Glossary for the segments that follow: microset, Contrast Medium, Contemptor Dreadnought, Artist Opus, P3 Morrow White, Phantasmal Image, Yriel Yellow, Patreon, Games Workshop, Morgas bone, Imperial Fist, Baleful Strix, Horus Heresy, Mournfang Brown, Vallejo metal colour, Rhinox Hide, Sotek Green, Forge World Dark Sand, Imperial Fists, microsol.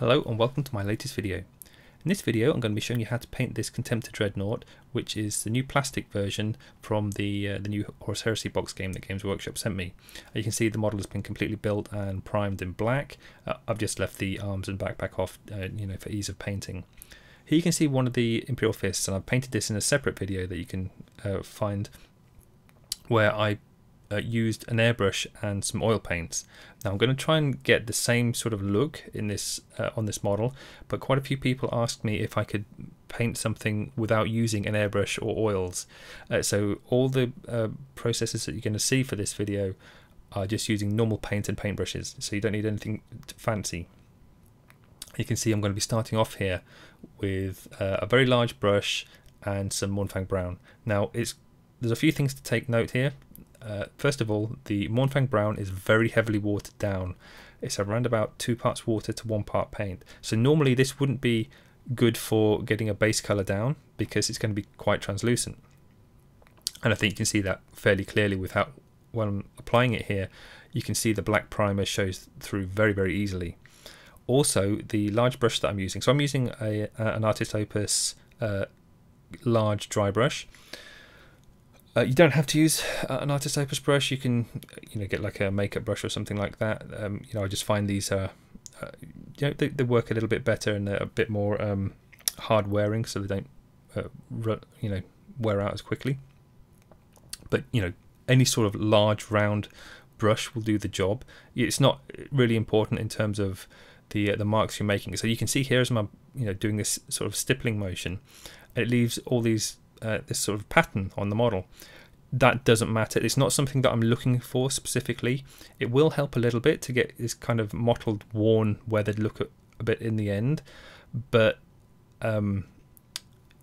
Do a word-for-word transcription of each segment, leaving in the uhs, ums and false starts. Hello and welcome to my latest video. In this video I'm going to be showing you how to paint this Contemptor Dreadnought, which is the new plastic version from the uh, the new Horus Heresy box game that Games Workshop sent me. You can see the model has been completely built and primed in black. Uh, I've just left the arms and backpack off uh, you know, for ease of painting. Here you can see one of the Imperial Fists, and I've painted this in a separate video that you can uh, find, where I Uh, used an airbrush and some oil paints. Now I'm going to try and get the same sort of look in this uh, on this model, but quite a few people asked me if I could paint something without using an airbrush or oils. Uh, so all the uh, processes that you're going to see for this video are just using normal paint and paintbrushes, so you don't need anything fancy. You can see I'm going to be starting off here with uh, a very large brush and some Mournfang Brown. Now it's there's a few things to take note here. Uh, first of all, the Mournfang Brown is very heavily watered down. It's around about two parts water to one part paint. So normally this wouldn't be good for getting a base colour down because it's going to be quite translucent. And I think you can see that fairly clearly with how, when I'm applying it here, you can see the black primer shows through very, very easily. Also, the large brush that I'm using. So I'm using a, a, an Artist Opus uh, large dry brush. Uh, you don't have to use uh, an Artist Opus brush. You can, you know, get like a makeup brush or something like that. Um, you know, I just find these are, uh, uh, you know, they, they work a little bit better and they're a bit more um, hard wearing, so they don't, uh, run, you know, wear out as quickly. But you know, any sort of large round brush will do the job. It's not really important in terms of the uh, the marks you're making. So you can see here as I'm, you know, doing this sort of stippling motion, it leaves all these. Uh, this sort of pattern on the model. That doesn't matter. It's not something that I'm looking for specifically. It will help a little bit to get this kind of mottled, worn, weathered look a, a bit in the end, but um,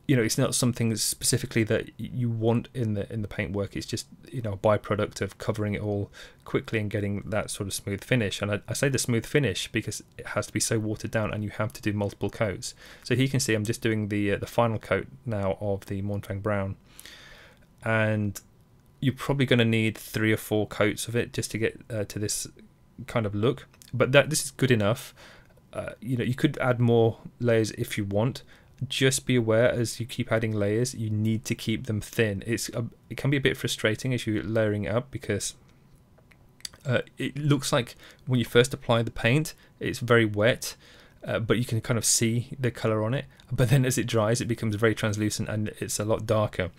you know, it's not something that's specifically that you want in the in the paintwork. It's just, you know, a byproduct of covering it all quickly and getting that sort of smooth finish. And I, I say the smooth finish because it has to be so watered down, and you have to do multiple coats. So here you can see I'm just doing the uh, the final coat now of the Mournfang Brown, and you're probably going to need three or four coats of it just to get uh, to this kind of look. But that this is good enough. Uh, you know, you could add more layers if you want. Just be aware, as you keep adding layers, you need to keep them thin. It's a, it can be a bit frustrating as you're layering up, because uh, it looks like when you first apply the paint it's very wet, uh, but you can kind of see the color on it, but then as it dries it becomes very translucent and it's a lot darker.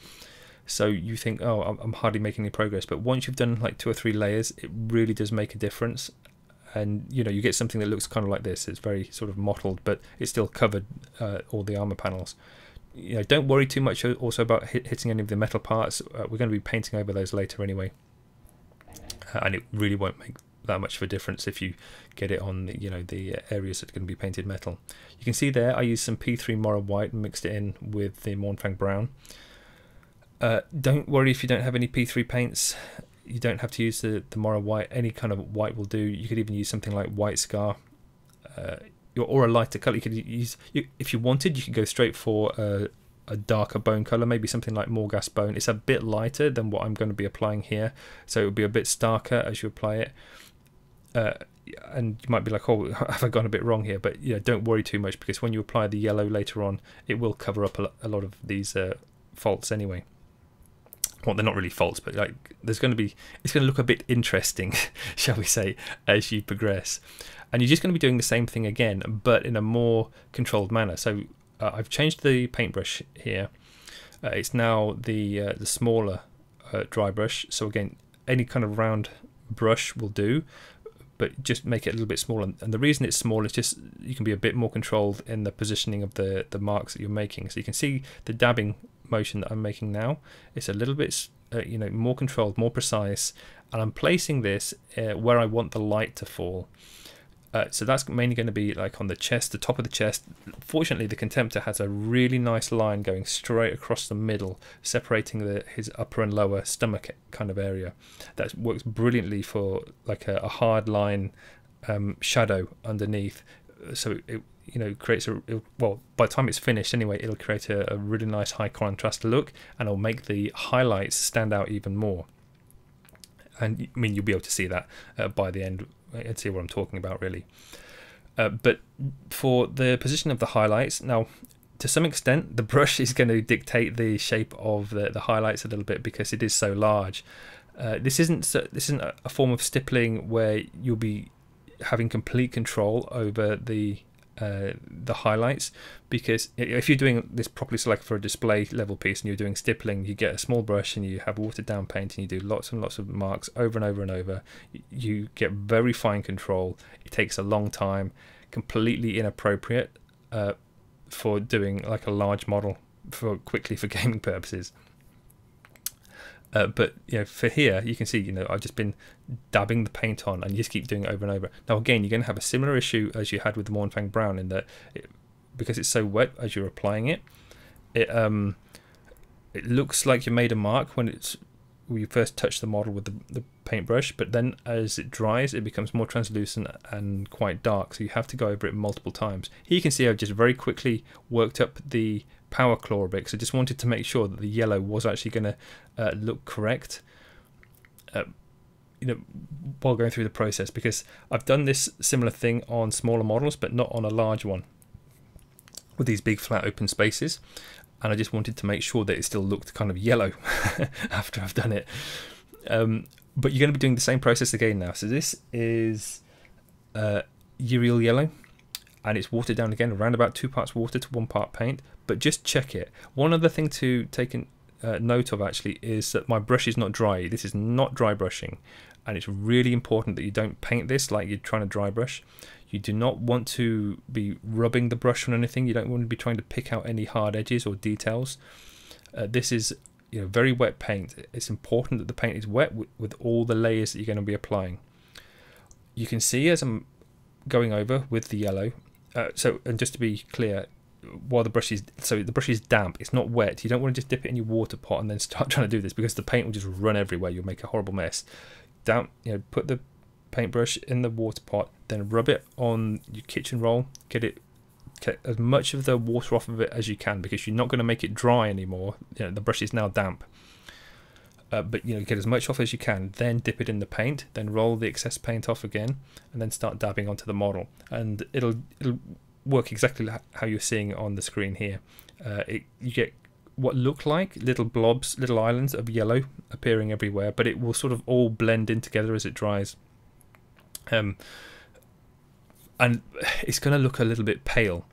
So you think, oh, I'm hardly making any progress, but once you've done like two or three layers it really does make a difference. And you know, you get something that looks kind of like this. It's very sort of mottled, but it's still covered uh, all the armor panels. You know, don't worry too much also about hit hitting any of the metal parts. Uh, we're going to be painting over those later anyway, uh, and it really won't make that much of a difference if you get it on the, you know, the areas that are going to be painted metal. You can see there I used some P three Morrow White and mixed it in with the Mournfang Brown. Uh, don't worry if you don't have any P three paints. You don't have to use the, the Morrow White. Any kind of white will do. You could even use something like White Scar, uh, or a lighter colour. You could use, you, if you wanted, you could go straight for a, a darker bone colour, maybe something like Morgas Bone. It's a bit lighter than what I'm going to be applying here, so it will be a bit starker as you apply it. Uh, and you might be like, oh, have I gone a bit wrong here? But yeah, don't worry too much, because when you apply the yellow later on, it will cover up a, a lot of these uh, faults anyway. Well, they're not really faults, but like there's going to be, it's going to look a bit interesting, shall we say, as you progress. And you're just going to be doing the same thing again, but in a more controlled manner. So uh, I've changed the paintbrush here. Uh, it's now the uh, the smaller uh, dry brush. So again, any kind of round brush will do, but just make it a little bit smaller. And the reason it's small is just you can be a bit more controlled in the positioning of the the marks that you're making. So you can see the dabbing motion that I'm making now. It's a little bit uh, you know, more controlled, more precise, and I'm placing this uh, where I want the light to fall. Uh, so that's mainly going to be like on the chest, the top of the chest. Fortunately, the Contemptor has a really nice line going straight across the middle, separating the, his upper and lower stomach kind of area. That works brilliantly for like a, a hard line um, shadow underneath. So it, you know, creates a, well, by the time it's finished anyway, it'll create a, a really nice high contrast look, and it'll make the highlights stand out even more. And I mean, you'll be able to see that uh, by the end and see what I'm talking about really. Uh, but for the position of the highlights, now to some extent the brush is going to dictate the shape of the, the highlights a little bit because it is so large. Uh, this isn't so, this isn't a form of stippling where you'll be having complete control over the uh, the highlights, because if you're doing this properly, so like for a display level piece and you're doing stippling, you get a small brush and you have watered down paint and you do lots and lots of marks over and over and over. You get very fine control. It takes a long time, completely inappropriate uh, for doing like a large model for quickly for gaming purposes. Uh, but you know, for here you can see, you know, I've just been dabbing the paint on and you just keep doing it over and over. Now again, you're going to have a similar issue as you had with the Mournfang Brown in that it, because it's so wet as you're applying it, it um it looks like you made a mark when it's when you first touch the model with the, the paintbrush, but then as it dries it becomes more translucent and quite dark, so you have to go over it multiple times. Here you can see I've just very quickly worked up the power claw a bit because I just wanted to make sure that the yellow was actually going to uh, look correct uh, you know, while going through the process, because I've done this similar thing on smaller models but not on a large one with these big flat open spaces, and I just wanted to make sure that it still looked kind of yellow after I've done it. Um, but you're going to be doing the same process again now. So this is uh, Yriel Yellow, and it's watered down again, around about two parts water to one part paint. But just check it. One other thing to take in, uh, note of actually is that my brush is not dry. This is not dry brushing, and it's really important that you don't paint this like you're trying to dry brush. You do not want to be rubbing the brush on anything. You don't want to be trying to pick out any hard edges or details. Uh, this is, you know, very wet paint. It's important that the paint is wet with, with all the layers that you're going to be applying. You can see as I'm going over with the yellow. Uh, so, and just to be clear, while the brush is so the brush is damp, it's not wet. You don't want to just dip it in your water pot and then start trying to do this because the paint will just run everywhere. You'll make a horrible mess. Damp, you know, put the paintbrush in the water pot, then rub it on your kitchen roll. Get it. Get as much of the water off of it as you can, because you're not going to make it dry anymore. You know, the brush is now damp, uh, but you know, get as much off as you can. Then dip it in the paint. Then roll the excess paint off again, and then start dabbing onto the model. And it'll it'll work exactly how you're seeing on the screen here. Uh, it, you get what look like little blobs, little islands of yellow appearing everywhere, but it will sort of all blend in together as it dries. Um. And it's going to look a little bit pale.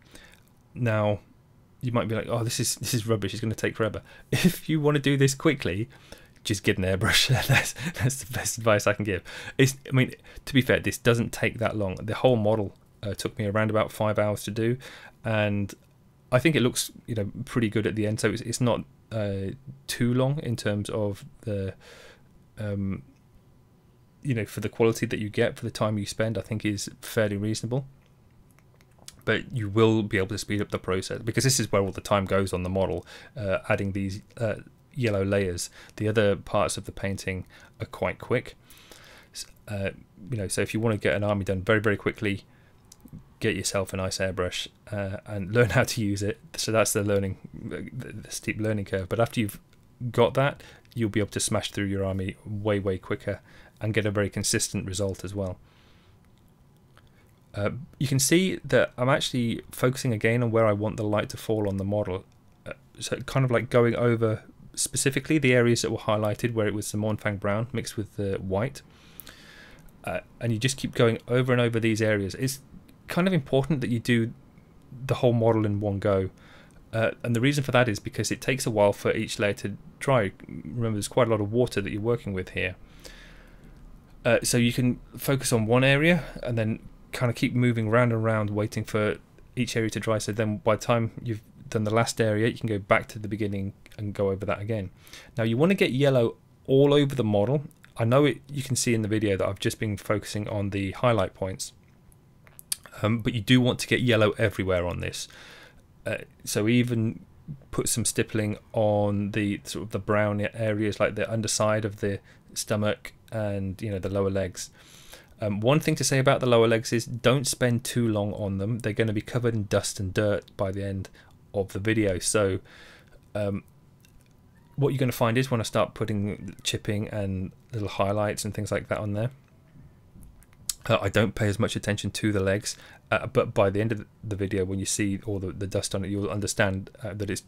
Now, you might be like, "Oh, this is this is rubbish. It's going to take forever." If you want to do this quickly, just get an airbrush. that's that's the best advice I can give. It's, I mean, to be fair, this doesn't take that long. The whole model uh, took me around about five hours to do, and I think it looks, you know, pretty good at the end. So it's it's not uh, too long in terms of the. Um, You know, for the quality that you get for the time you spend, I think is fairly reasonable. But you will be able to speed up the process because this is where all the time goes on the model, uh, adding these uh, yellow layers. The other parts of the painting are quite quick. Uh, you know, so if you want to get an army done very, very quickly, get yourself a nice airbrush uh, and learn how to use it. So that's the learning, the steep learning curve. But after you've got that, you'll be able to smash through your army way, way quicker and get a very consistent result as well. Uh, you can see that I'm actually focusing again on where I want the light to fall on the model. Uh, so kind of like going over specifically the areas that were highlighted where it was the Mournfang Brown mixed with the white. Uh, and you just keep going over and over these areas. It's kind of important that you do the whole model in one go. Uh, and the reason for that is because it takes a while for each layer to dry. Remember, there's quite a lot of water that you're working with here. Uh, so you can focus on one area and then kind of keep moving round and round, waiting for each area to dry. So then by the time you've done the last area, you can go back to the beginning and go over that again. Now you want to get yellow all over the model. I know it, you can see in the video that I've just been focusing on the highlight points, um, but you do want to get yellow everywhere on this. Uh, so even put some stippling on the sort of the brown areas, like the underside of the stomach and, you know, the lower legs. Um, one thing to say about the lower legs is don't spend too long on them. They're going to be covered in dust and dirt by the end of the video. So um, what you're going to find is when I start putting chipping and little highlights and things like that on there, Uh, I don't pay as much attention to the legs, uh, but by the end of the video, when you see all the, the dust on it, you'll understand uh, that it's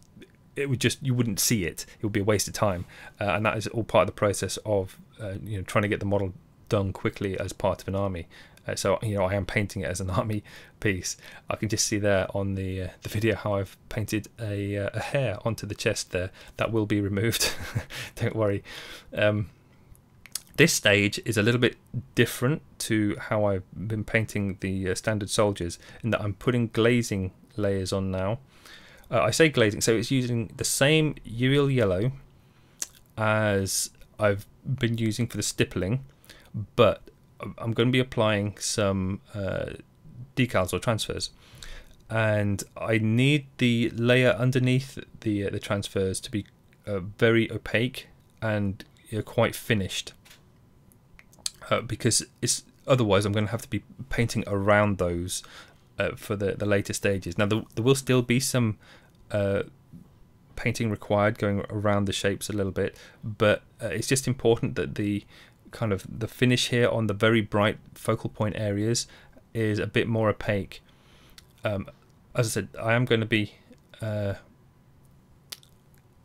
it would just you wouldn't see it. It would be a waste of time, uh, and that is all part of the process of uh, you know trying to get the model done quickly as part of an army. Uh, so you know I am painting it as an army piece. I can just see there on the uh, the video how I've painted a, uh, a hair onto the chest there. That will be removed. Don't worry. Um, This stage is a little bit different to how I've been painting the uh, standard soldiers, in that I'm putting glazing layers on now. Uh, I say glazing, so it's using the same Yriel Yellow as I've been using for the stippling, but I'm going to be applying some uh, decals or transfers. And I need the layer underneath the, uh, the transfers to be uh, very opaque and you know, quite finished. Uh, because it's otherwise I'm going to have to be painting around those uh, for the, the later stages. Now there, there will still be some uh, painting required going around the shapes a little bit, but uh, it's just important that the kind of the finish here on the very bright focal point areas is a bit more opaque. Um, as I said, I am going to be uh,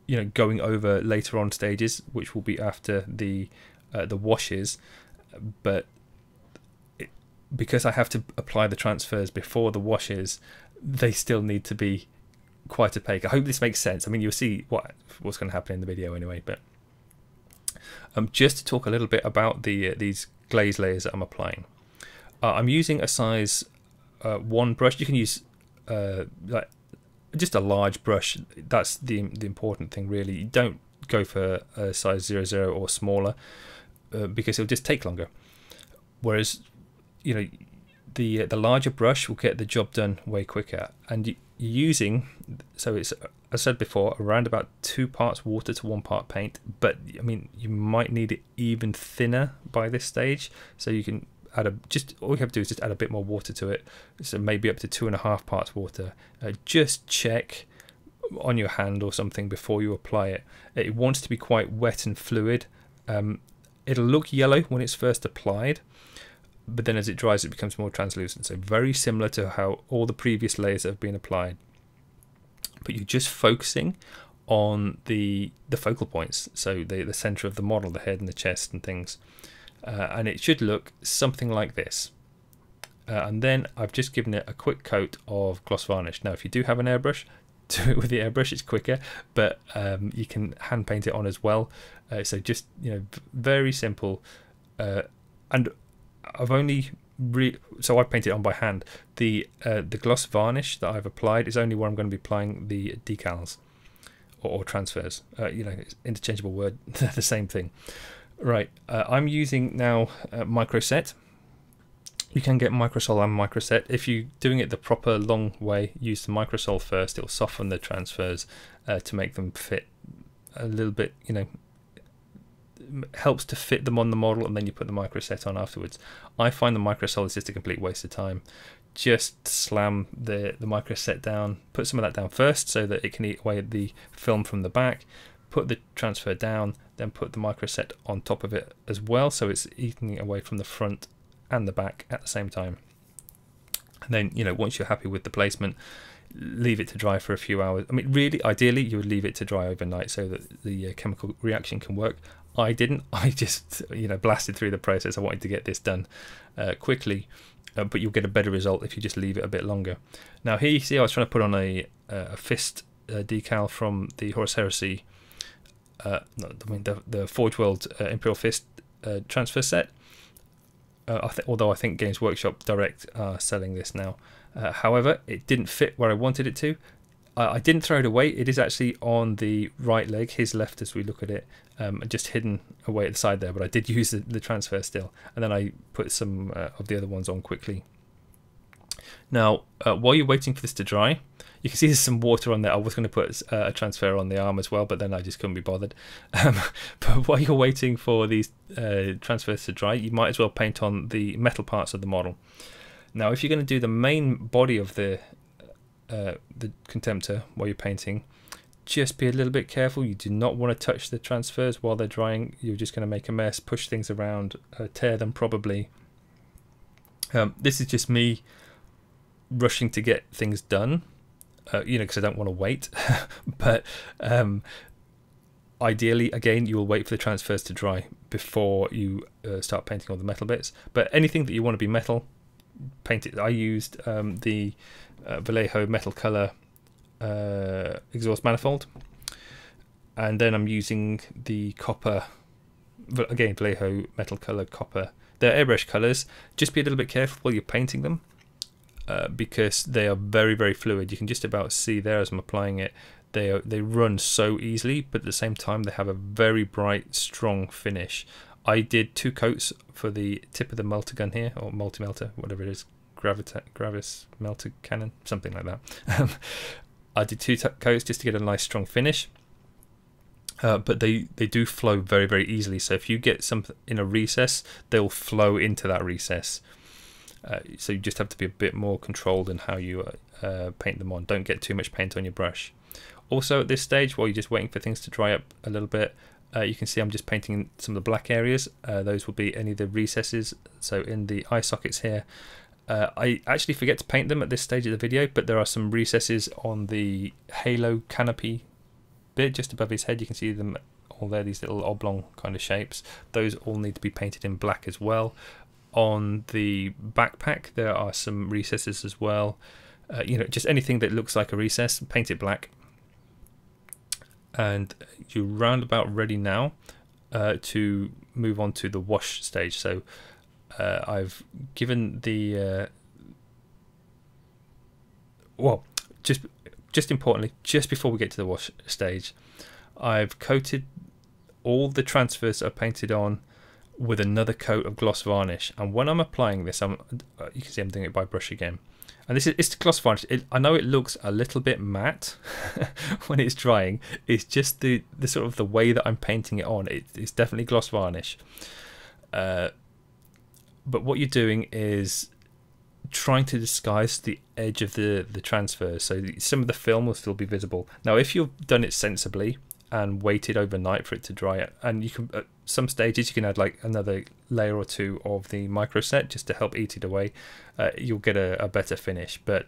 you know going over later on stages, which will be after the uh, the washes. But it, because I have to apply the transfers before the washes, they still need to be quite opaque. I hope this makes sense. I mean, you'll see what what's going to happen in the video anyway. But um, just to talk a little bit about the uh, these glaze layers that I'm applying, uh, I'm using a size uh, one brush. You can use uh, like just a large brush. That's the the important thing, really. You don't go for a size zero zero or smaller. Uh, because it'll just take longer, whereas you know the uh, the larger brush will get the job done way quicker. And you're using, so it's, as I said before, around about two parts water to one part paint, but I mean you might need it even thinner by this stage, so you can add a just all you have to do is just add a bit more water to it, so maybe up to two and a half parts water. Uh, just check on your hand or something before you apply it. It wants to be quite wet and fluid. um, It'll look yellow when it's first applied, but then as it dries it becomes more translucent. So very similar to how all the previous layers have been applied. But you're just focusing on the the focal points, so the, the center of the model, the head and the chest and things. Uh, and it should look something like this. Uh, and then I've just given it a quick coat of gloss varnish. Now if you do have an airbrush, do it with the airbrush, it's quicker, but um, you can hand paint it on as well. Uh, so just you know very simple, uh, and I've only re so I painted it on by hand. The uh, the gloss varnish that I've applied is only where I'm going to be applying the decals or, or transfers. Uh, you know, it's interchangeable word, they're the same thing. Right, uh, I'm using now uh, microset. You can get microsol and microset. If you're doing it the proper long way, use the microsol first. It'll soften the transfers uh, to make them fit a little bit, you know, helps to fit them on the model, and then you put the microset on afterwards. I find the microsol is just a complete waste of time. Just slam the, the microset down, put some of that down first so that it can eat away the film from the back, put the transfer down, then put the microset on top of it as well, so it's eating away from the front and the back at the same time. And then you know once you're happy with the placement, leave it to dry for a few hours. I mean, really ideally you would leave it to dry overnight so that the uh, chemical reaction can work. I didn't, I just you know blasted through the process. I wanted to get this done uh, quickly, uh, but you'll get a better result if you just leave it a bit longer. Now here you see I was trying to put on a, uh, a fist uh, decal from the Horus Heresy, uh, no, I mean the, the Forge World uh, Imperial Fist uh, transfer set. Uh, I th although I think Games Workshop Direct are selling this now. Uh, however, it didn't fit where I wanted it to. I, I didn't throw it away. It is actually on the right leg, his left as we look at it, um, just hidden away at the side there, but I did use the, the transfer still. And then I put some uh, of the other ones on quickly. Now, uh, while you're waiting for this to dry, you can see there's some water on there. I was going to put uh, a transfer on the arm as well, but then I just couldn't be bothered. Um, but while you're waiting for these uh, transfers to dry, you might as well paint on the metal parts of the model. Now, if you're going to do the main body of the uh, the Contemptor while you're painting, just be a little bit careful. You do not want to touch the transfers while they're drying. You're just going to make a mess, push things around, uh, tear them probably. Um, this is just me rushing to get things done, uh, you know, because I don't want to wait. But um, ideally, again, you will wait for the transfers to dry before you uh, start painting all the metal bits. But anything that you want to be metal, paint it. I used um, the uh, Vallejo metal colour uh, exhaust manifold, and then I'm using the copper, again, Vallejo metal colour copper. They're airbrush colours. Just be a little bit careful while you're painting them, uh, because they are very, very fluid. You can just about see there as I'm applying it. They are, they run so easily, but at the same time they have a very bright, strong finish. I did two coats for the tip of the melter gun here, or multi-melter, whatever it is, Gravita Gravis melter cannon, something like that. I did two coats just to get a nice, strong finish. Uh, but they, they do flow very, very easily. So if you get something in a recess, they'll flow into that recess. Uh, so you just have to be a bit more controlled in how you uh, paint them on. Don't get too much paint on your brush. Also at this stage, while you're just waiting for things to dry up a little bit, uh, you can see I'm just painting some of the black areas. Uh, those will be any of the recesses. So in the eye sockets here, uh, I actually forget to paint them at this stage of the video, but there are some recesses on the halo canopy bit just above his head. You can see them all there, these little oblong kind of shapes. Those all need to be painted in black as well. On the backpack there are some recesses as well. Uh, you know, just anything that looks like a recess, paint it black. And you're round about ready now uh, to move on to the wash stage. So uh, I've given the uh, well, just Just importantly, just before we get to the wash stage, I've coated all the transfers that are painted on with another coat of gloss varnish. And when I'm applying this, I'm, you can see I'm doing it by brush again. And this is it's the gloss varnish. It, I know it looks a little bit matte when it's drying. It's just the, the sort of the way that I'm painting it on. It, it's definitely gloss varnish. Uh, but what you're doing is trying to disguise the edge of the the transfer, so some of the film will still be visible. Now if you've done it sensibly and waited overnight for it to dry, and you can at some stages you can add like another layer or two of the microset just to help eat it away, uh, you'll get a, a better finish. But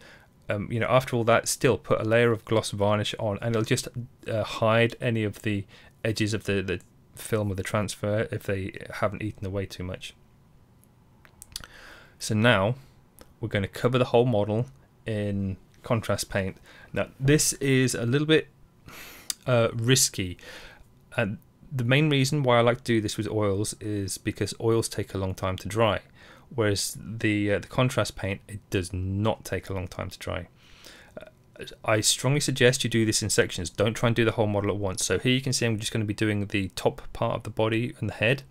um, you know, after all that, still put a layer of gloss varnish on and it'll just uh, hide any of the edges of the, the film of the transfer if they haven't eaten away too much. So now we're going to cover the whole model in contrast paint. Now this is a little bit uh, risky, and the main reason why I like to do this with oils is because oils take a long time to dry, whereas the uh, the contrast paint, it does not take a long time to dry. Uh, I strongly suggest you do this in sections. Don't try and do the whole model at once. So here you can see I'm just going to be doing the top part of the body and the head.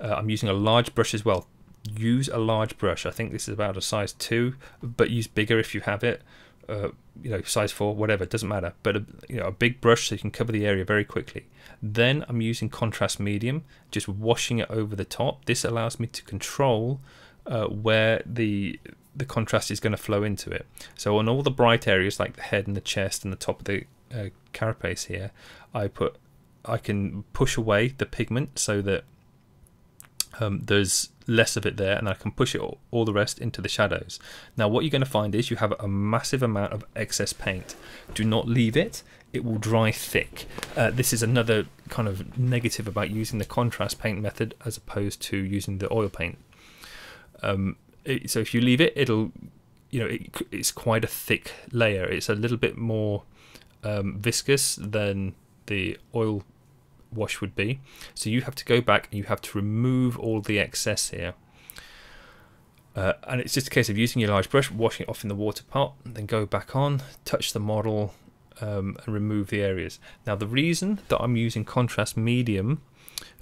Uh, I'm using a large brush as well. Use a large brush. I think this is about a size two, but use bigger if you have it, uh, you know, size four, whatever, it doesn't matter. But a, you know, a big brush so you can cover the area very quickly. Then I'm using contrast medium, just washing it over the top. This allows me to control uh, where the the contrast is going to flow into it. So on all the bright areas like the head and the chest and the top of the uh, carapace here, I put I can push away the pigment so that um, there's less of it there, and I can push it all, all the rest into the shadows. Now what you're going to find is you have a massive amount of excess paint. Do not leave it, it will dry thick. Uh, this is another kind of negative about using the contrast paint method as opposed to using the oil paint. Um, it, so if you leave it, it'll, you know, it, it's quite a thick layer. It's a little bit more um, viscous than the oil wash would be, so you have to go back and you have to remove all the excess here, uh, and it's just a case of using your large brush, washing it off in the water pot, and then go back on, touch the model, um, and remove the areas. Now the reason that I'm using contrast medium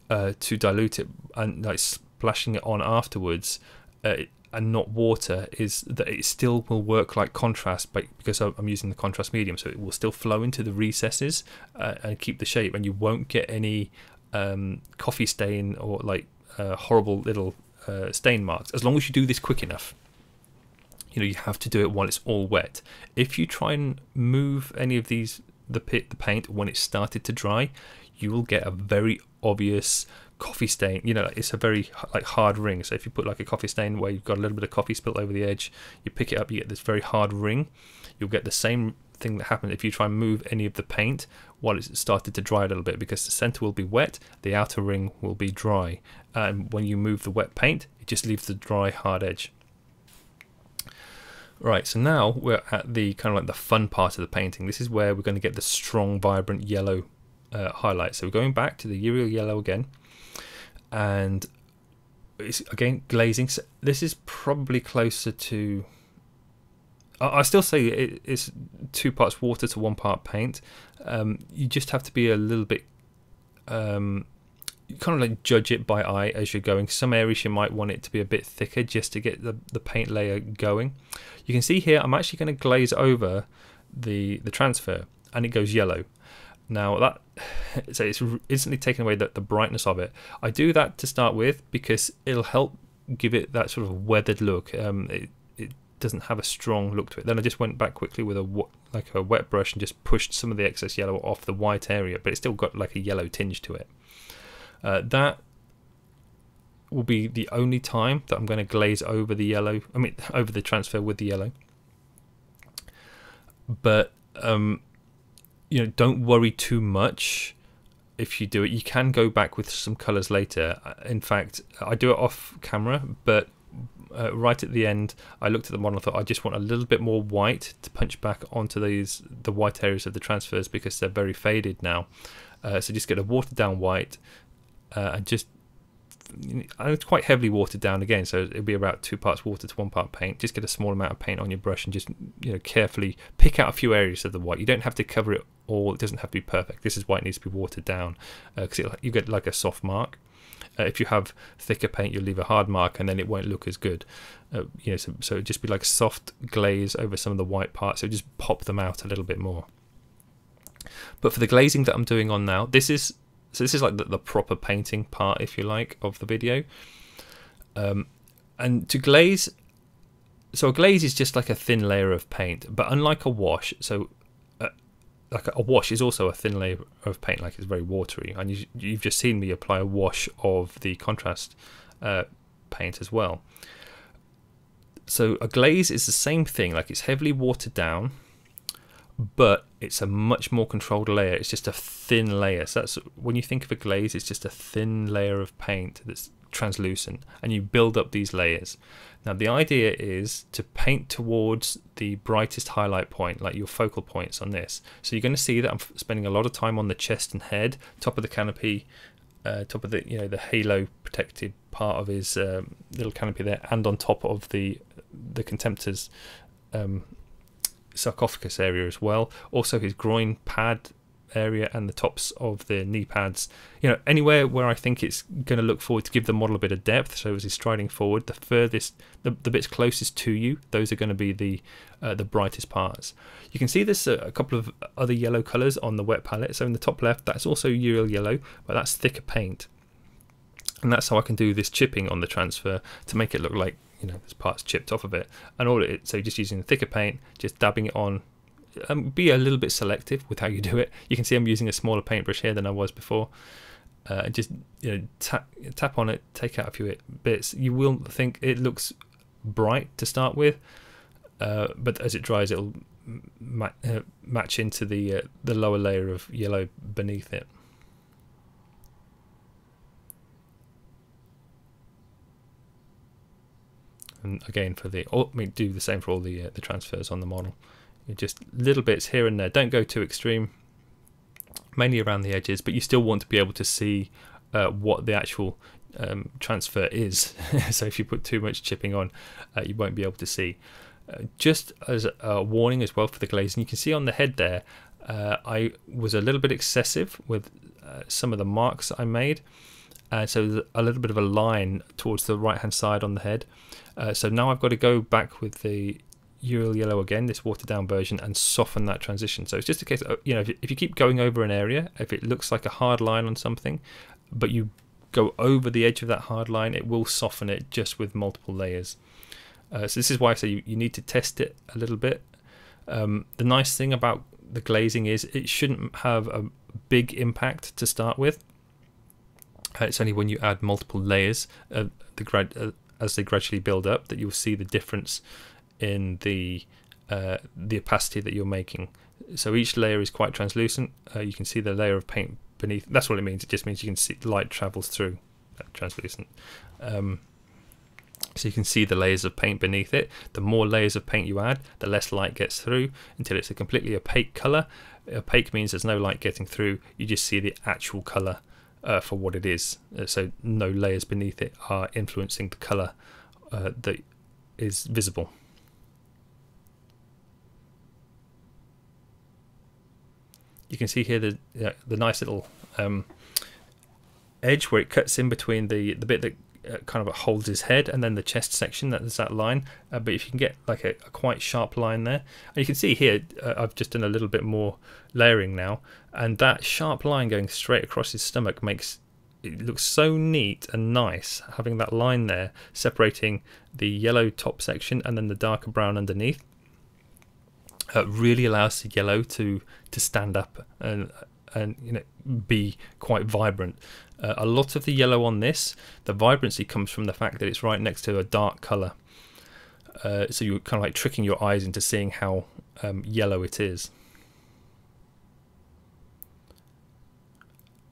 uh, to dilute it and like splashing it on afterwards uh, and not water is that it still will work like contrast, but because I'm using the contrast medium, so it will still flow into the recesses uh, and keep the shape, and you won't get any um, coffee stain or like uh, horrible little uh, stain marks, as long as you do this quick enough. You know, you have to do it while it's all wet. If you try and move any of these the, pit, the paint when it started to dry, you will get a very obvious coffee stain, you know, it's a very like hard ring. So if you put like a coffee stain where you've got a little bit of coffee spilt over the edge, you pick it up, you get this very hard ring. You'll get the same thing that happened if you try and move any of the paint while it's started to dry a little bit, because the center will be wet, the outer ring will be dry, and when you move the wet paint, it just leaves the dry hard edge. Right, so now we're at the kind of like the fun part of the painting. This is where we're going to get the strong, vibrant yellow uh, highlight. So we're going back to the Yriel Yellow again, and it's again glazing. So this is probably closer to, I still say it, it's two parts water to one part paint. Um, you just have to be a little bit, um, you kind of like judge it by eye as you're going. Some areas you might want it to be a bit thicker just to get the, the paint layer going. You can see here I'm actually going to glaze over the the transfer, and it goes yellow. Now that, so it's instantly taken away the, the brightness of it. I do that to start with because it'll help give it that sort of weathered look. Um, it, doesn't have a strong look to it. Then I just went back quickly with a like a wet brush and just pushed some of the excess yellow off the white area, but it's still got like a yellow tinge to it. Uh, that will be the only time that I'm going to glaze over the yellow. I mean, over the transfer with the yellow. But um, you know, don't worry too much if you do it. You can go back with some colours later. In fact, I do it off camera, but. Uh, right at the end, I looked at the model and thought I just want a little bit more white to punch back onto these the white areas of the transfers because they're very faded now. Uh, so just get a watered down white, uh, and just, and it's quite heavily watered down again, so it'll be about two parts water to one part paint. Just get a small amount of paint on your brush and just, you know, carefully pick out a few areas of the white. You don't have to cover it all. It doesn't have to be perfect. This is why it needs to be watered down, because uh, you get like a soft mark. Uh, if you have thicker paint, you'll leave a hard mark, and then it won't look as good. Uh, you know, so, so it'd just be like soft glaze over some of the white parts. So just pop them out a little bit more. But for the glazing that I'm doing on now, this is so this is like the, the proper painting part, if you like, of the video. Um, and to glaze, so a glaze is just like a thin layer of paint, but unlike a wash, so. Like a wash is also a thin layer of paint, like it's very watery, and you, you've just seen me apply a wash of the contrast uh, paint as well. So a glaze is the same thing, like it's heavily watered down, but it's a much more controlled layer. It's just a thin layer. So that's when you think of a glaze, it's just a thin layer of paint that's translucent, and you build up these layers. Now the idea is to paint towards the brightest highlight point, like your focal points on this. So you're going to see that I'm spending a lot of time on the chest and head, top of the canopy, uh, top of the, you know, the halo protected part of his um, little canopy there, and on top of the the Contemptor's um, sarcophagus area as well. Also his groin pad area and the tops of the knee pads, you know, anywhere where I think it's going to look forward to give the model a bit of depth. So as he's striding forward, the furthest, the, the bits closest to you, those are going to be the uh, the brightest parts. You can see this uh, a couple of other yellow colors on the wet palette. So in the top left, that's also Yriel Yellow, but that's thicker paint, and that's how I can do this chipping on the transfer to make it look like, you know, this part's chipped off of it. And all it, so just using the thicker paint, just dabbing it on. Um, be a little bit selective with how you do it. You can see I'm using a smaller paintbrush here than I was before. Uh, just, you know, tap tap on it, take out a few bits. You will think it looks bright to start with, uh, but as it dries, it'll ma uh, match into the uh, the lower layer of yellow beneath it. And again, for the, oh, I mean, do the same for all the uh, the transfers on the model. Just little bits here and there. Don't go too extreme, mainly around the edges, but you still want to be able to see uh, what the actual um, transfer is. So if you put too much chipping on, uh, you won't be able to see. Uh, just as a warning as well for the glazing, you can see on the head there, uh, I was a little bit excessive with uh, some of the marks I made. Uh, so a little bit of a line towards the right hand side on the head. Uh, so now I've got to go back with the Yriel Yellow again, this watered down version, and soften that transition. So it's just a case of, you know, if you, if you keep going over an area, if it looks like a hard line on something, but you go over the edge of that hard line, it will soften it just with multiple layers. Uh, so this is why I say you, you need to test it a little bit. Um, the nice thing about the glazing is it shouldn't have a big impact to start with. Uh, it's only when you add multiple layers uh, the grad uh, as they gradually build up that you'll see the difference in the uh, the opacity that you're making. So each layer is quite translucent. Uh, you can see the layer of paint beneath. That's what it means. It just means you can see light travels through that translucent. Um, so you can see the layers of paint beneath it. The more layers of paint you add, the less light gets through until it's a completely opaque colour. Opaque means there's no light getting through. You just see the actual colour uh, for what it is. Uh, so no layers beneath it are influencing the colour uh, that is visible. You can see here the uh, the nice little um, edge where it cuts in between the the bit that uh, kind of holds his head and then the chest section. That is that line. Uh, but if you can get like a, a quite sharp line there, and you can see here uh, I've just done a little bit more layering now, and that sharp line going straight across his stomach makes it look so neat and nice. Having that line there separating the yellow top section and then the darker brown underneath. Uh, really allows the yellow to to stand up and and you know be quite vibrant. Uh, a lot of the yellow on this, the vibrancy comes from the fact that it's right next to a dark color. Uh, so you're kind of like tricking your eyes into seeing how um, yellow it is.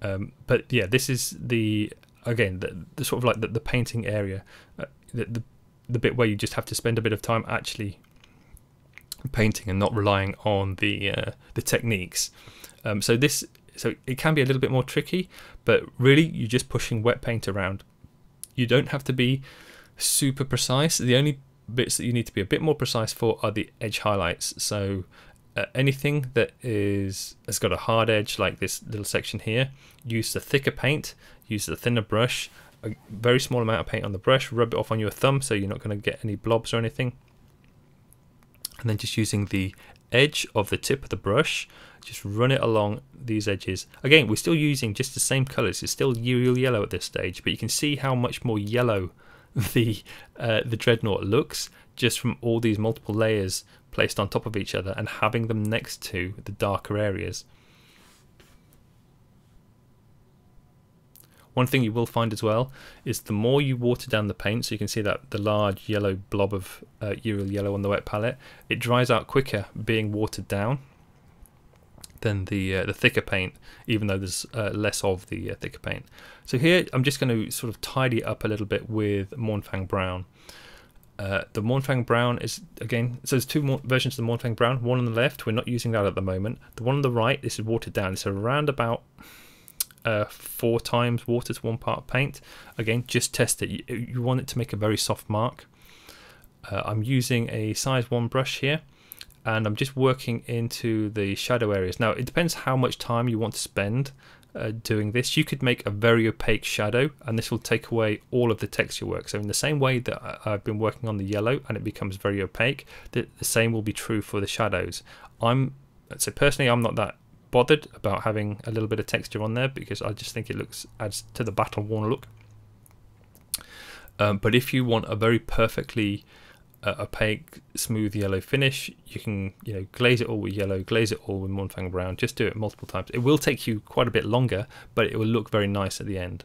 Um, but yeah, this is the again the, the sort of like the, the painting area, uh, the, the the bit where you just have to spend a bit of time actually painting and not relying on the uh, the techniques. Um, so this so it can be a little bit more tricky, but really you're just pushing wet paint around. You don't have to be super precise. The only bits that you need to be a bit more precise for are the edge highlights. So uh, anything that is has got a hard edge like this little section here, use the thicker paint, use the thinner brush, a very small amount of paint on the brush, rub it off on your thumb so you're not going to get any blobs or anything. And then just using the edge of the tip of the brush, just run it along these edges. Again, we're still using just the same colours. It's still Yriel Yellow at this stage, but you can see how much more yellow the uh, the Dreadnought looks just from all these multiple layers placed on top of each other and having them next to the darker areas. One thing you will find as well is the more you water down the paint, so you can see that the large yellow blob of uh, Yriel Yellow on the wet palette, it dries out quicker being watered down than the uh, the thicker paint, even though there's uh, less of the uh, thicker paint. So here I'm just going to sort of tidy up a little bit with Mournfang Brown. Uh, the Mournfang Brown is, again, so there's two more versions of the Mournfang Brown. One on the left, we're not using that at the moment. The one on the right, this is watered down. It's around about Uh, four times water to one part paint. Again, just test it. You, you want it to make a very soft mark. Uh, I'm using a size one brush here, and I'm just working into the shadow areas. Now, it depends how much time you want to spend uh, doing this. You could make a very opaque shadow, and this will take away all of the texture work. So in the same way that I, I've been working on the yellow and it becomes very opaque, the, the same will be true for the shadows. I'm so personally, I'm not that bothered about having a little bit of texture on there because I just think it looks adds to the battle-worn look. Um, but if you want a very perfectly uh, opaque, smooth yellow finish, you can you know glaze it all with yellow, glaze it all with Mournfang Brown. Just do it multiple times. It will take you quite a bit longer, but it will look very nice at the end.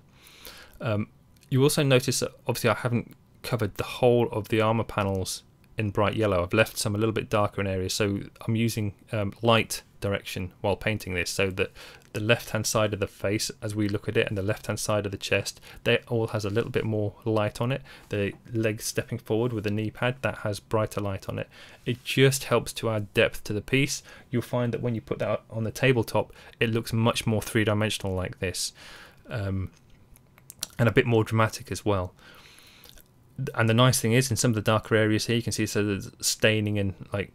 Um, you also notice that obviously I haven't covered the whole of the armor panels in bright yellow. I've left some a little bit darker in areas, so I'm using um, light direction while painting this, so that the left hand side of the face as we look at it and the left hand side of the chest, they all has a little bit more light on it. The legs stepping forward with the knee pad, that has brighter light on it. It just helps to add depth to the piece. You'll find that when you put that on the tabletop, it looks much more three-dimensional like this, um, and a bit more dramatic as well. And the nice thing is, in some of the darker areas here, you can see so there's staining and like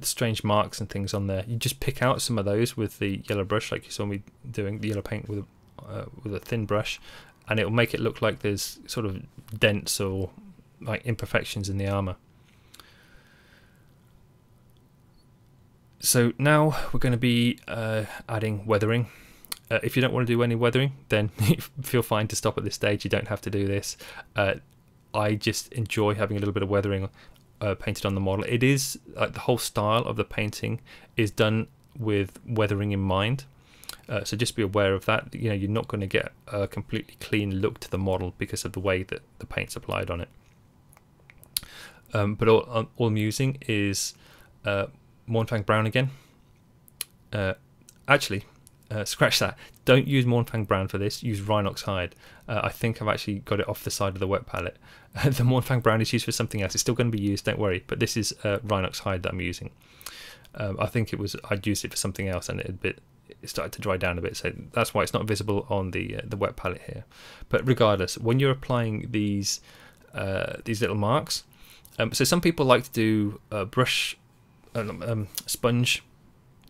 strange marks and things on there. You just pick out some of those with the yellow brush, like you saw me doing the yellow paint with a, uh, with a thin brush, and it'll make it look like there's sort of dents or like imperfections in the armor. So now we're going to be uh, adding weathering. Uh, if you don't want to do any weathering, then feel fine to stop at this stage. You don't have to do this. Uh, I just enjoy having a little bit of weathering uh, painted on the model. It is like the whole style of the painting is done with weathering in mind. Uh, so just be aware of that. You know, you're not going to get a completely clean look to the model because of the way that the paint's applied on it. Um, but all, all I'm using is uh, Mournfang Brown again. Uh, actually, uh, scratch that. Don't use Mournfang Brown for this. Use Rhinox Hide. Uh, I think I've actually got it off the side of the wet palette. The Mournfang Brown is used for something else. It's still going to be used, don't worry. But this is uh, Rhinox Hide that I'm using. Um, I think it was I'd used it for something else, and it had bit it started to dry down a bit, so that's why it's not visible on the uh, the wet palette here. But regardless, when you're applying these uh, these little marks, um, so some people like to do uh, brush um, um, sponge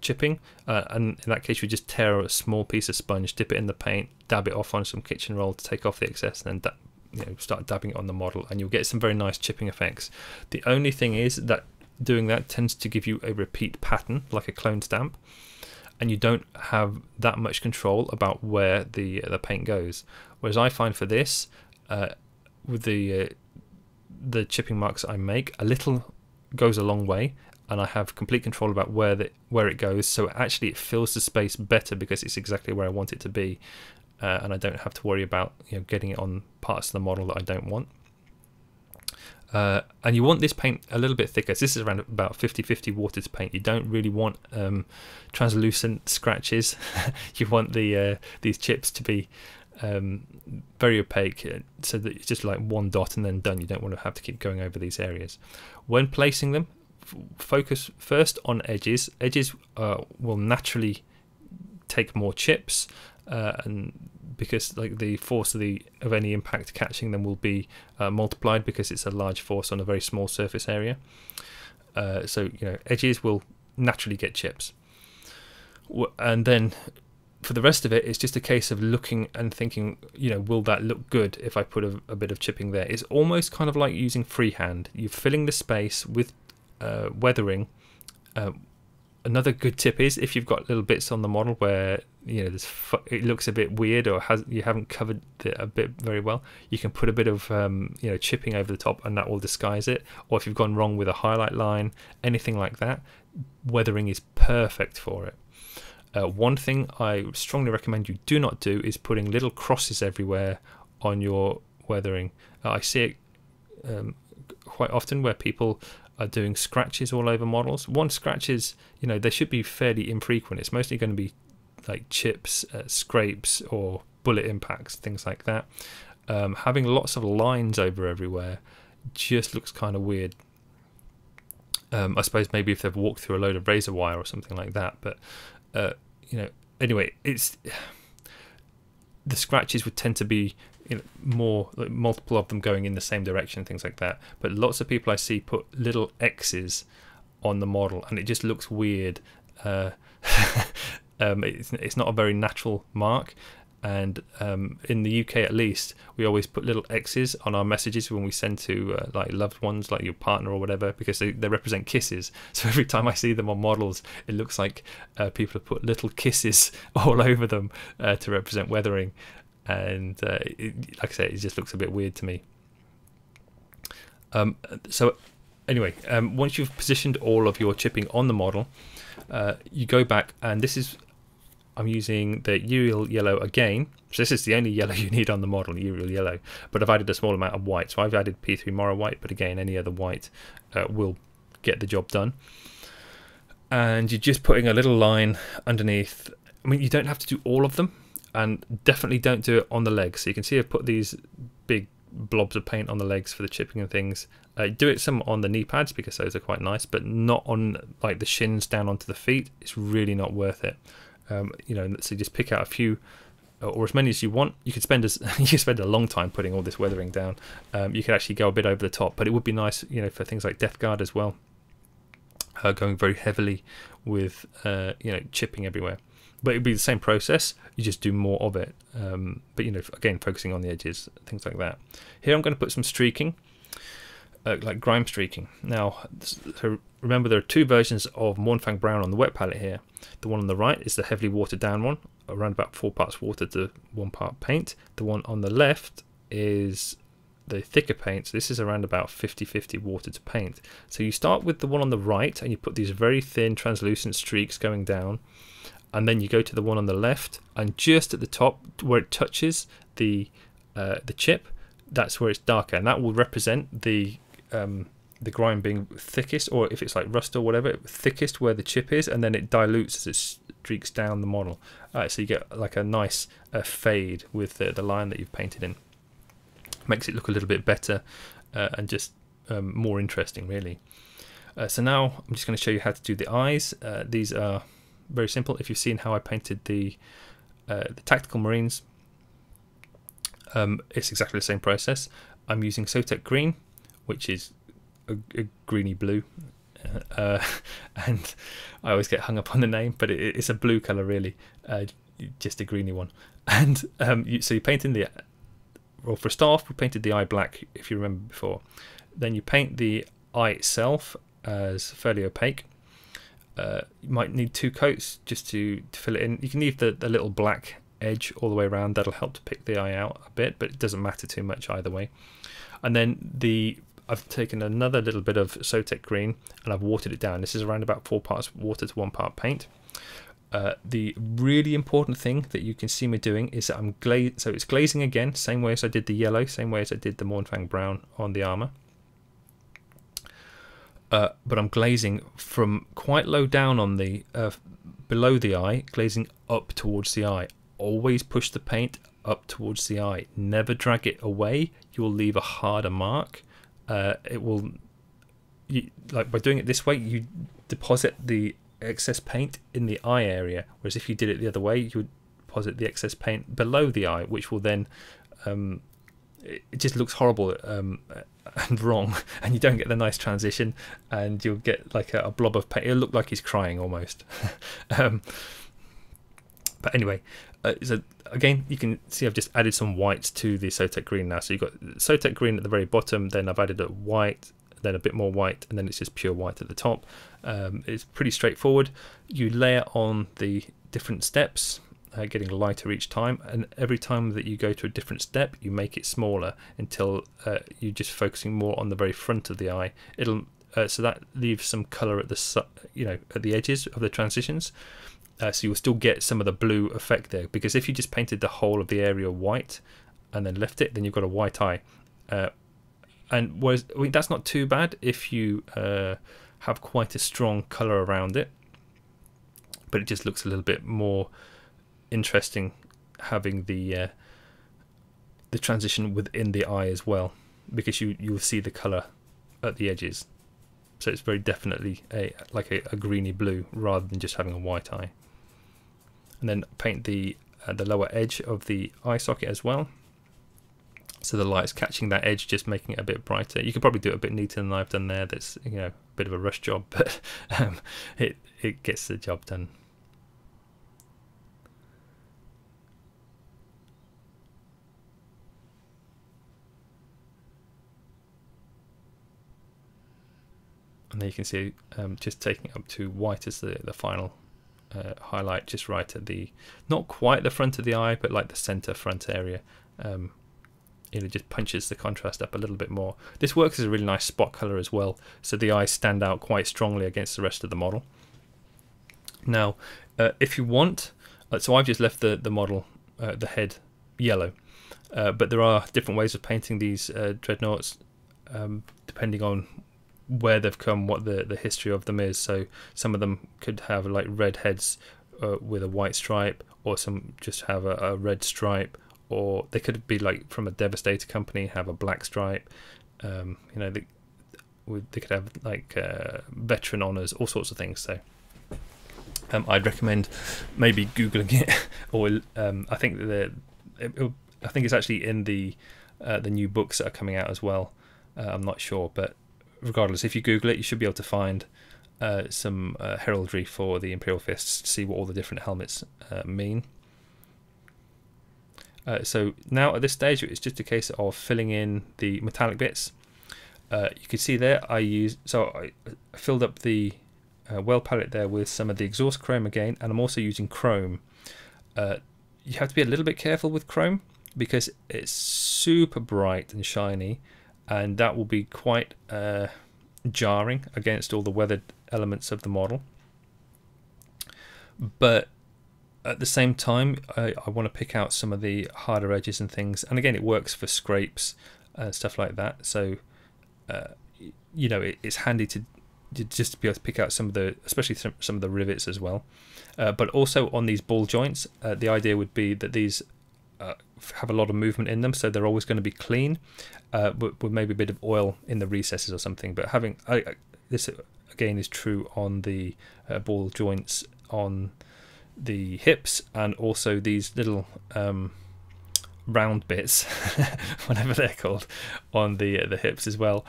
chipping, uh, and in that case you just tear a small piece of sponge, dip it in the paint, dab it off on some kitchen roll to take off the excess, and then you know, start dabbing it on the model, and you'll get some very nice chipping effects. The only thing is that doing that tends to give you a repeat pattern like a clone stamp, and you don't have that much control about where the uh, the paint goes. Whereas I find for this, uh, with the uh, the chipping marks I make, a little goes a long way, and I have complete control about where the where it goes. So actually, it fills the space better because it's exactly where I want it to be, uh, and I don't have to worry about you know getting it on parts of the model that I don't want. Uh, and you want this paint a little bit thicker. So this is around about fifty fifty watered paint. You don't really want um, translucent scratches. You want the uh, these chips to be um, very opaque, so that it's just like one dot and then done. You don't want to have to keep going over these areas. When placing them, f focus first on edges. Edges uh, will naturally take more chips, uh, and because like the force of the of any impact catching them will be uh, multiplied because it's a large force on a very small surface area. Uh, so you know edges will naturally get chips, and then for the rest of it, it's just a case of looking and thinking, you know, will that look good if I put a, a bit of chipping there? It's almost kind of like using freehand. You're filling the space with uh, weathering. Uh, Another good tip is if you've got little bits on the model where you know there's f it looks a bit weird or has you haven't covered the, a bit very well, you can put a bit of um, you know chipping over the top and that will disguise it. Or if you've gone wrong with a highlight line, anything like that, weathering is perfect for it. Uh, one thing I strongly recommend you do not do is putting little crosses everywhere on your weathering. Uh, I see it um, quite often where people are doing scratches all over models. One, scratches, you know, they should be fairly infrequent. It's mostly going to be like chips, uh, scrapes, or bullet impacts, things like that. Um, having lots of lines over everywhere just looks kind of weird. Um, I suppose maybe if they've walked through a load of razor wire or something like that, but uh, you know, anyway, it's the scratches would tend to be you know, more like multiple of them going in the same direction, things like that. But lots of people I see put little X's on the model, and it just looks weird. Uh, um, it's, it's not a very natural mark, and um, in the U K at least, we always put little X's on our messages when we send to uh, like loved ones, like your partner or whatever, because they, they represent kisses. So every time I see them on models, it looks like uh, people have put little kisses all over them uh, to represent weathering. And uh, it, like I said, it just looks a bit weird to me. Um, so anyway, um, once you've positioned all of your chipping on the model, uh, you go back, and this is, I'm using the Yriel Yellow again. So this is the only yellow you need on the model, Yriel Yellow. But I've added a small amount of white. So I've added P three Morrow White, but again, any other white uh, will get the job done. And you're just putting a little line underneath. I mean, you don't have to do all of them. And definitely don't do it on the legs. So you can see I've put these big blobs of paint on the legs for the chipping and things. Uh, do it some on the knee pads because those are quite nice, but not on like the shins down onto the feet. It's really not worth it. Um, you know, so just pick out a few or as many as you want. You could spend as you could spend a long time putting all this weathering down. Um, you could actually go a bit over the top, but it would be nice, you know, for things like Death Guard as well. Uh, going very heavily with uh, you know chipping everywhere. But it'd be the same process, you just do more of it. Um, but you know, again, focusing on the edges, things like that. Here I'm going to put some streaking, uh, like grime streaking. Now, so remember there are two versions of Mournfang Brown on the wet palette here. The one on the right is the heavily watered down one, around about four parts water to one part paint. The one on the left is the thicker paint, so this is around about fifty fifty water to paint. So you start with the one on the right and you put these very thin translucent streaks going down. and then you go to the one on the left, and just at the top where it touches the uh, the chip, that's where it's darker, and that will represent the um, the grime being thickest, or if it's like rust or whatever, thickest where the chip is, and then it dilutes as it streaks down the model. Uh, so you get like a nice uh, fade with the, the line that you've painted in. Makes it look a little bit better uh, and just um, more interesting, really. Uh, so now I'm just going to show you how to do the eyes. Uh, these are very simple. If you've seen how I painted the, uh, the Tactical Marines, um, it's exactly the same process. I'm using Sotek Green, which is a, a greeny blue, uh, and I always get hung up on the name, but it, it's a blue colour really, uh, just a greeny one. And um, you, so you paint in the, well, for a start off, we painted the eye black, if you remember before. Then you paint the eye itself as fairly opaque. Uh, you might need two coats just to, to fill it in. You can leave the, the little black edge all the way around, that'll help to pick the eye out a bit, but it doesn't matter too much either way. And then the I've taken another little bit of Sotek Green and I've watered it down. This is around about four parts water to one part paint. Uh, the really important thing that you can see me doing is that I'm glazing, so it's glazing again, same way as I did the yellow, same way as I did the Mournfang Brown on the armour. Uh, but I'm glazing from quite low down on the, uh, below the eye, glazing up towards the eye. Always push the paint up towards the eye. Never drag it away, you'll leave a harder mark. Uh, it will, you, like by doing it this way, you deposit the excess paint in the eye area, whereas if you did it the other way, you would deposit the excess paint below the eye, which will then um, it, it just looks horrible um, and wrong, and you don't get the nice transition, and you'll get like a, a blob of paint. It'll look like he's crying almost. um, but anyway, uh, so again, you can see I've just added some whites to the Sotek Green now. So you've got Sotek Green at the very bottom, then I've added a white, then a bit more white, and then it's just pure white at the top. Um, it's pretty straightforward. You layer on the different steps, uh, getting lighter each time, and every time that you go to a different step you make it smaller until uh, you're just focusing more on the very front of the eye. It'll uh, so that leaves some color at the you know at the edges of the transitions, uh, so you'll still get some of the blue effect there, because if you just painted the whole of the area white and then left it, then you've got a white eye. Uh, and whereas, I mean, that's not too bad if you uh, have quite a strong colour around it, but it just looks a little bit more interesting having the uh, the transition within the eye as well, because you you'll see the colour at the edges. So it's very definitely a like a, a greeny blue rather than just having a white eye. And then paint the uh, the lower edge of the eye socket as well, so the light's catching that edge, just making it a bit brighter. You could probably do it a bit neater than I've done there. That's, you know, a bit of a rush job, but um, it it gets the job done. And there you can see um, just taking it up to white as the the final uh, highlight, just right at the, not quite the front of the eye, but like the center front area. Um, It just punches the contrast up a little bit more. This works as a really nice spot color as well, so the eyes stand out quite strongly against the rest of the model. Now, uh, if you want, uh, so I've just left the the model, uh, the head, yellow, uh, but there are different ways of painting these uh, dreadnoughts, um, depending on where they've come, what the the history of them is. So some of them could have like red heads uh, with a white stripe, or some just have a, a red stripe. Or they could be like from a Devastator company, have a black stripe. Um, you know, they, they could have like uh, veteran honours, all sorts of things. So um, I'd recommend maybe googling it, or um, I think the it, it, I think it's actually in the uh, the new books that are coming out as well. Uh, I'm not sure, but regardless, if you Google it, you should be able to find uh, some uh, heraldry for the Imperial Fists to see what all the different helmets uh, mean. Uh, so now at this stage it's just a case of filling in the metallic bits. Uh, you can see there I used, so I filled up the uh, weld palette there with some of the exhaust chrome again, and I'm also using chrome. Uh, you have to be a little bit careful with chrome because it's super bright and shiny, and that will be quite uh, jarring against all the weathered elements of the model. But at the same time, I, I want to pick out some of the harder edges and things. And again, it works for scrapes, uh, stuff like that. So, uh, you know, it, it's handy to, to just be able to pick out some of the, especially some of the rivets as well. Uh, but also on these ball joints, uh, the idea would be that these uh, have a lot of movement in them, so they're always going to be clean, uh, with, with maybe a bit of oil in the recesses or something. But having I, I, this again is true on the uh, ball joints on the hips, and also these little um, round bits, whatever they're called, on the uh, the hips as well.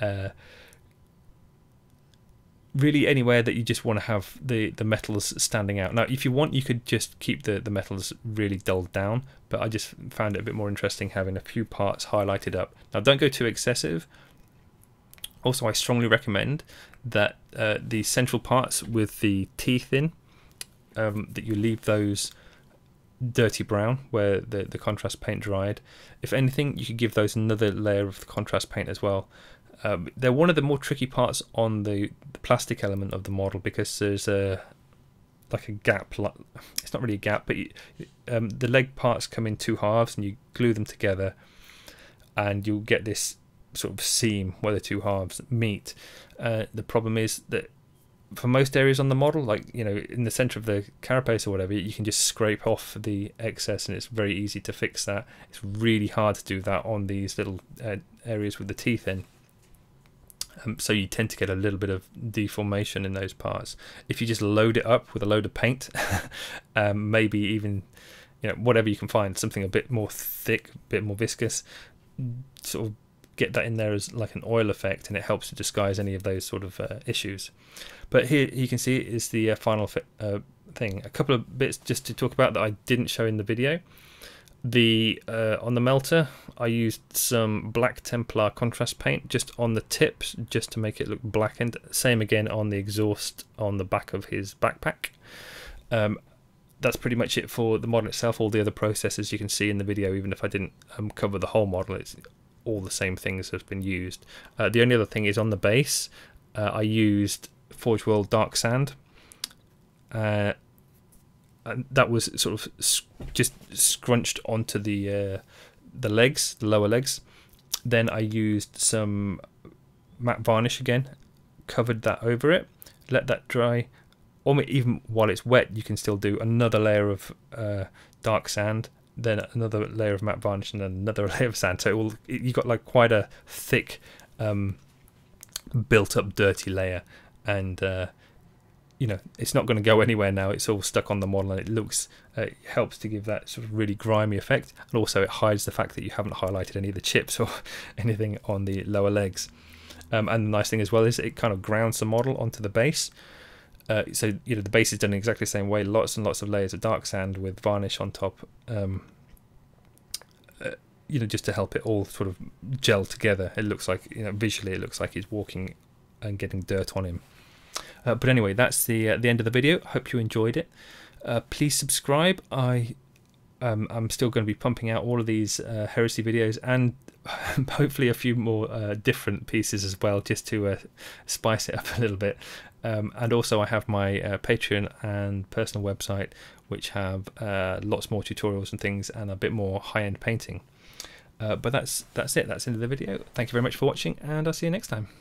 Uh, really anywhere that you just want to have the, the metals standing out. Now if you want, you could just keep the, the metals really dulled down, but I just found it a bit more interesting having a few parts highlighted up. Now don't go too excessive. Also, I strongly recommend that uh, the central parts with the teeth in, Um, that you leave those dirty brown where the, the contrast paint dried. If anything, you could give those another layer of the contrast paint as well. Um, they're one of the more tricky parts on the, the plastic element of the model, because there's a like a gap. It's not really a gap, but you, um, the leg parts come in two halves and you glue them together, and you'll get this sort of seam where the two halves meet. Uh, the problem is that for most areas on the model, like, you know, in the center of the carapace or whatever, you can just scrape off the excess, and it's very easy to fix that. It's really hard to do that on these little uh, areas with the teeth in. Um, so you tend to get a little bit of deformation in those parts. If you just load it up with a load of paint, um, maybe even, you know, whatever you can find, something a bit more thick, a bit more viscous, sort of get that in there as like an oil effect, and it helps to disguise any of those sort of uh, issues. But here you can see is the uh, final fit, uh, thing. A couple of bits just to talk about that I didn't show in the video. The uh, on the melter, I used some black Templar contrast paint just on the tips, just to make it look blackened. Same again on the exhaust on the back of his backpack. Um, that's pretty much it for the model itself. All the other processes you can see in the video, even if I didn't um, cover the whole model. It's all the same things have been used. Uh, the only other thing is on the base, uh, I used Forge World Dark Sand, uh, and that was sort of sc just scrunched onto the uh, the legs, the lower legs. Then I used some matte varnish again, covered that over it, let that dry. Or even while it's wet, you can still do another layer of uh, dark sand, then another layer of matte varnish, and then another layer of sand. So it will, it, you got like quite a thick, um, built-up dirty layer, and uh, you know, it's not going to go anywhere now. It's all stuck on the model, and it looks, uh, it helps to give that sort of really grimy effect, and also it hides the fact that you haven't highlighted any of the chips or anything on the lower legs. Um, and the nice thing as well is it kind of grounds the model onto the base. Uh, so, you know, the base is done in exactly the same way, lots and lots of layers of dark sand with varnish on top, um, uh, you know, just to help it all sort of gel together. It looks like, you know, visually it looks like he's walking and getting dirt on him. Uh, but anyway, that's the uh, the end of the video. Hope you enjoyed it. Uh, please subscribe. I, um, I'm still going to be pumping out all of these uh, Heresy videos, and hopefully a few more uh, different pieces as well, just to uh, spice it up a little bit. Um, and also I have my uh, Patreon and personal website, which have uh, lots more tutorials and things, and a bit more high-end painting. Uh, but that's that's it. That's the end of the video. Thank you very much for watching, and I'll see you next time.